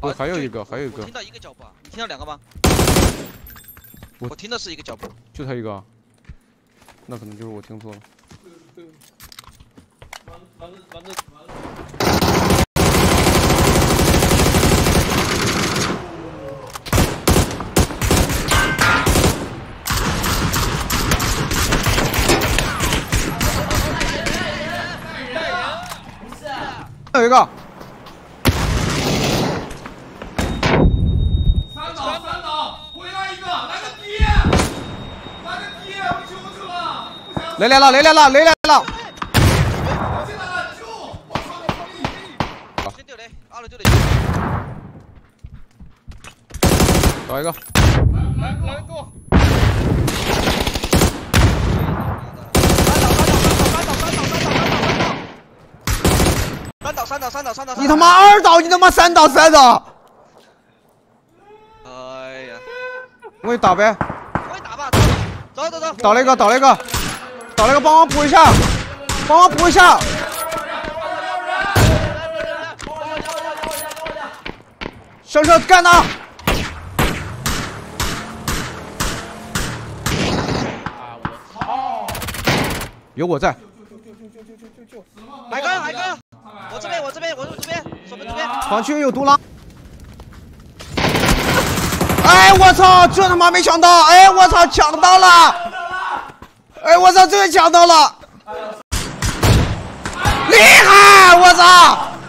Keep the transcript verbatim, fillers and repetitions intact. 不，还有一个，还有一个。我听到一个脚步，你听到两个吗？我我听到是一个脚步，就他一个，那可能就是我听错了。完了完了完了完了！有一个。 雷来了，雷来了，雷来了！我进来了，救！我操！我先丢雷，二楼丢雷。找一个。来来来，给我！三倒三倒三倒三倒三倒三倒三倒三倒！你他妈二倒，你他妈三倒三倒！哎呀！我给你打呗。我给你打吧，走走走。倒了一个，倒了一个。 找了个帮忙补一下，帮忙补一下。小车干他！啊！我操！有我在。海哥，海哥，我这边，我这边，我这边，守门这边。防区有独狼。哎，我操！这他妈没抢到！哎，我操，抢到了！ 哎，我操！这个抢到了，厉害！我操！